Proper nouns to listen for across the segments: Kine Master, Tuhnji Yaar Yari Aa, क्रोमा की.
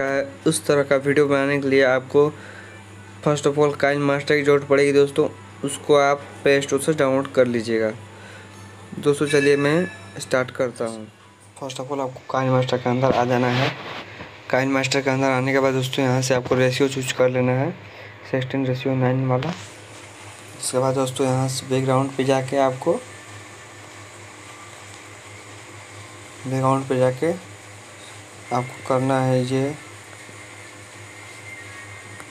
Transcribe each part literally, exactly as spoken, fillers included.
का उस तरह का वीडियो बनाने के लिए आपको first of all KineMaster की जरूरत पड़ेगी दोस्तों। उसको आप प्ले स्टोर से डाउनलोड कर लीजिएगा दोस्तों। चलिए मैं स्टार्ट करता हूँ। फर्स्ट ऑफ ऑल आपको काइन मास्टर के अंदर आ जाना है। काइन मास्टर के अंदर आने के बाद दोस्तों यहाँ से आपको रेशियो चूज कर लेना है, सिक्सटीन रेशियो नाइन वाला। उसके बाद दोस्तों यहाँ से बैकग्राउंड पे जाके आपको बैकग्राउंड पे जाके आपको करना है ये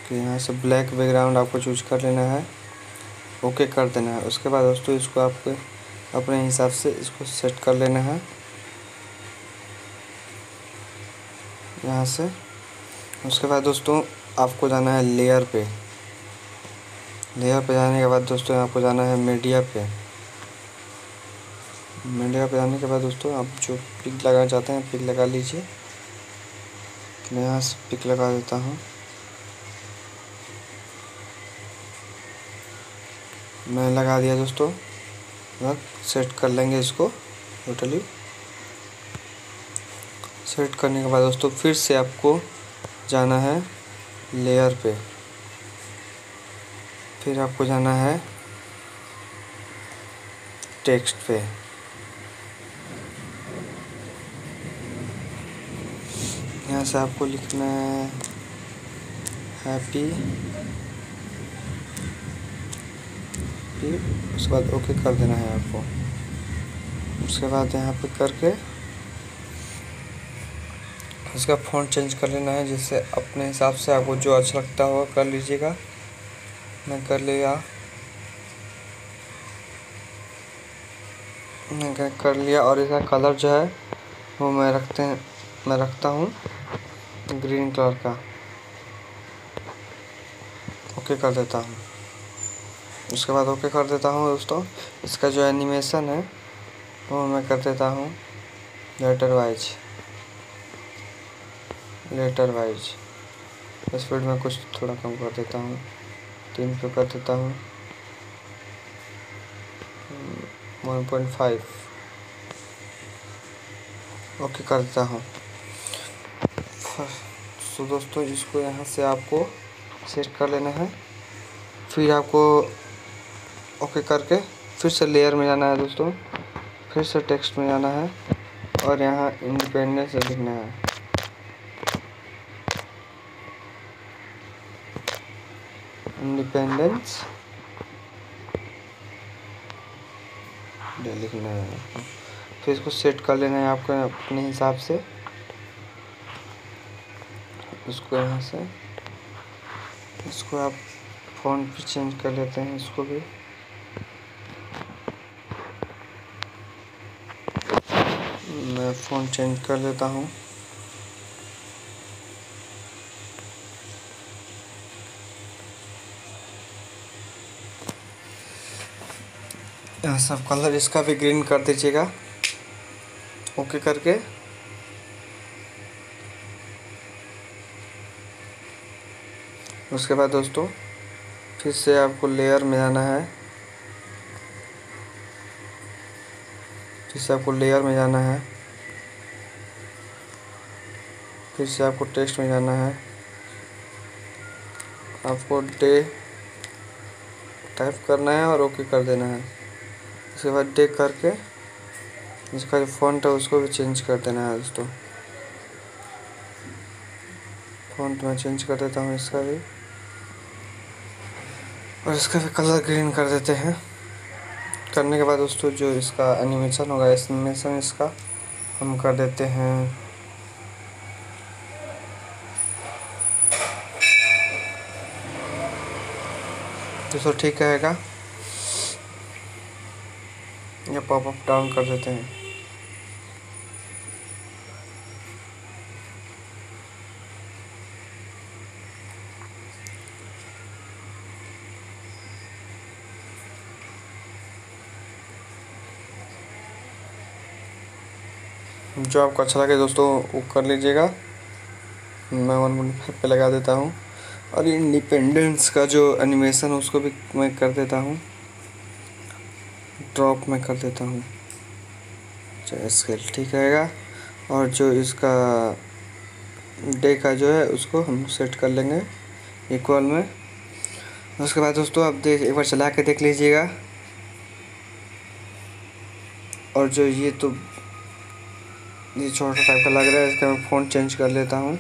कि यहाँ से ब्लैक बैकग्राउंड आपको चूज कर लेना है, ओके कर देना है। उसके बाद दोस्तों इसको आपको अपने हिसाब से इसको सेट कर लेना है यहाँ से। उसके बाद दोस्तों आपको जाना है लेयर पे। लेयर पे जाने के बाद दोस्तों आपको जाना है मीडिया पे। मीडिया पे जाने के बाद दोस्तों आप जो पिक लगाना चाहते हैं पिक लगा लीजिए। मैं यहाँ से पिक लगा देता हूँ। मैंने लगा दिया दोस्तों। सेट कर लेंगे इसको टोटली। सेट करने के बाद दोस्तों फिर से आपको जाना है लेयर पे। फिर आपको जाना है टेक्स्ट पे। यहाँ से आपको लिखना है हैप्पी। उसके बाद ओके कर देना है आपको। उसके बाद यहाँ पे करके इसका फ़ॉन्ट चेंज कर लेना है, जिससे अपने हिसाब से आपको जो अच्छा लगता हो कर लीजिएगा। मैं कर लिया मैं कर लिया और इसका कलर जो है वो मैं रखते हैं मैं रखता हूँ ग्रीन कलर का, ओके कर देता हूँ। उसके बाद ओके कर देता हूँ दोस्तों। इसका जो एनिमेशन है वो मैं कर देता हूँ letter wise letter wise speed में कुछ थोड़ा कम कर देता हूँ, तीन पे कर देता हूँ, वन पॉइंट फाइव ओके कर देता हूँ। तो दोस्तों इसको यहाँ से आपको सेट कर लेना है। फिर आपको ओके करके फिर से लेयर में जाना है दोस्तों। फिर से टेक्स्ट में जाना है और यहाँ इंडिपेंडेंस लिखना है। इंडिपेंडेंस डे लिखना है। फिर इसको सेट कर लेना है आपको अपने हिसाब से। इसको यहाँ से इसको आप फोन पे चेंज कर लेते हैं, इसको भी मैं फोन चेंज कर लेता हूँ। यहाँ सब कलर इसका भी ग्रीन कर दीजिएगा, ओके करके। उसके बाद दोस्तों फिर से आपको लेयर में जाना है। फिर से आपको लेयर में जाना है। फिर से आपको टेक्स्ट में जाना है। आपको डे टाइप करना है और ओके कर देना है। उसके बाद डे करके इसका जो फॉन्ट है उसको भी चेंज कर देना है दोस्तों। फॉन्ट मैं चेंज कर देता हूँ इसका भी, और इसका भी कलर ग्रीन कर देते हैं। करने के बाद दोस्तों जो इसका एनिमेशन होगा, एनिमेशन इसका हम कर देते हैं दोस्तों, ठीक रहेगा। ये पॉप अप डाउन कर देते हैं। जो आपको अच्छा लगे दोस्तों वो कर लीजिएगा। मैं वन वन पे लगा देता हूँ और इंडिपेंडेंस का जो एनिमेशन है उसको भी मैं कर देता हूँ, ड्रॉप में कर देता हूँ। अच्छा स्केल ठीक रहेगा। और जो इसका डे का जो है उसको हम सेट कर लेंगे इक्वल में। उसके बाद दोस्तों आप देख एक बार चला के देख लीजिएगा। और जो ये तो ये छोटा टाइप का लग रहा है, इसका मैं फ़ोन चेंज कर लेता हूँ।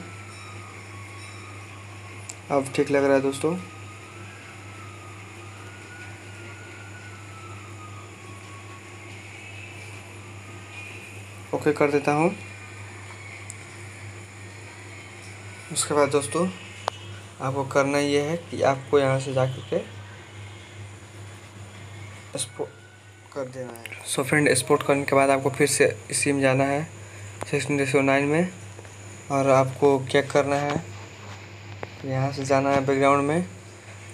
अब ठीक लग रहा है दोस्तों। ओके कर देता हूँ। उसके बाद दोस्तों आपको करना ये है कि आपको यहाँ से जाकर के एक्सपोर्ट कर देना है। सो फ्रेंड एक्सपोर्ट करने के बाद आपको फिर से इसी में जाना है सेक्शन डेढ़ सौ नाइन में, और आपको क्या करना है यहाँ से जाना है बैकग्राउंड में,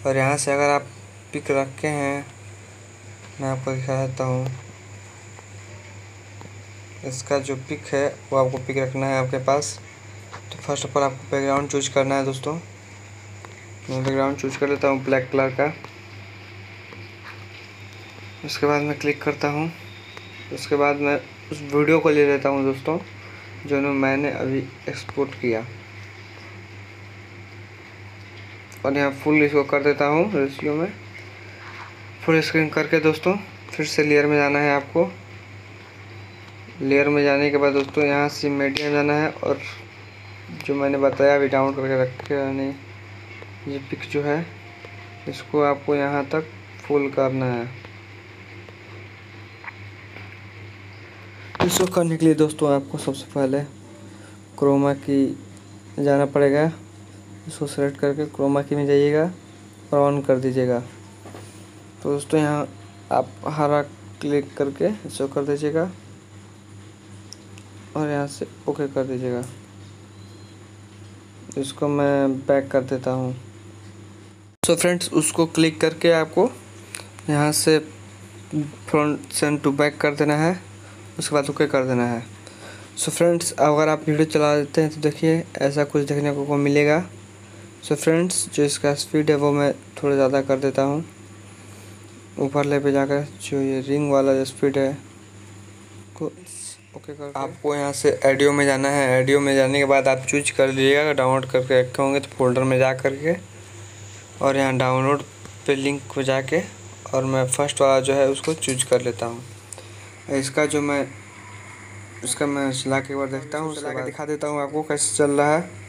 और यहाँ से अगर आप पिक रखे हैं मैं आपको दिखा देता हूँ। इसका जो पिक है वो आपको पिक रखना है आपके पास। तो फर्स्ट ऑफ ऑल आपको बैकग्राउंड चूज करना है दोस्तों। मैं बैकग्राउंड चूज कर लेता हूँ ब्लैक कलर का। उसके बाद मैं क्लिक करता हूँ। उसके बाद मैं उस वीडियो को ले लेता हूँ दोस्तों जो मैंने अभी एक्सपोर्ट किया, और यहाँ फुल इसको कर देता हूँ रेशियो में फुल स्क्रीन करके। दोस्तों फिर से लेयर में जाना है आपको। लेयर में जाने के बाद दोस्तों यहाँ से मीडिया में जाना है, और जो मैंने बताया अभी डाउनलोड करके रखे यानी ये पिक जो है इसको आपको यहाँ तक फुल करना है। इसको करने के लिए दोस्तों आपको सबसे पहले क्रोमा की जाना पड़ेगा। इसको सेलेक्ट करके क्रोमा की में जाइएगा और ऑन कर दीजिएगा। तो दोस्तों यहाँ आप हरा क्लिक करके इसको कर दीजिएगा और यहाँ से ओके कर दीजिएगा। इसको मैं बैक कर देता हूँ। सो फ्रेंड्स उसको क्लिक करके आपको यहाँ से फ्रंट सेंड टू बैक कर देना है। उसके बाद ओके कर देना है। सो फ्रेंड्स अगर आप वीडियो चला देते हैं तो देखिए ऐसा कुछ देखने को, को मिलेगा। सो फ्रेंड्स जो इसका स्पीड है वो मैं थोड़ा ज़्यादा कर देता हूँ। ऊपर ले पे जाकर जो ये रिंग वाला जो स्पीड है को ओके okay, कर आपको यहाँ से ऑडियो में जाना है। ऑडियो में जाने के बाद आप चूज कर लीजिएगा, डाउनलोड करके रखे होंगे तो फोल्डर में जा कर के और यहाँ डाउनलोड पे लिंक को जाके और मैं फर्स्ट वाला जो है उसको चूज कर लेता हूँ। इसका जो मैं इसका मैं चला के एक बार देखता हूँ, चला के दिखा देता हूँ आपको कैसे चल रहा है।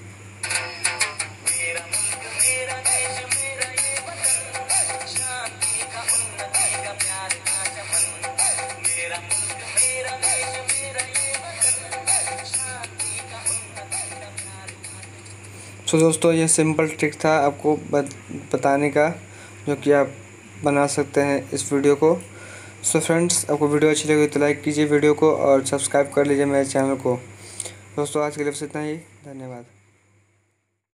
तो so, दोस्तों ये सिंपल ट्रिक था आपको बताने का जो कि आप बना सकते हैं इस वीडियो को। सो so, फ्रेंड्स आपको वीडियो अच्छी लगी तो लाइक कीजिए वीडियो को और सब्सक्राइब कर लीजिए मेरे चैनल को। दोस्तों आज के लिए बस इतना ही, धन्यवाद।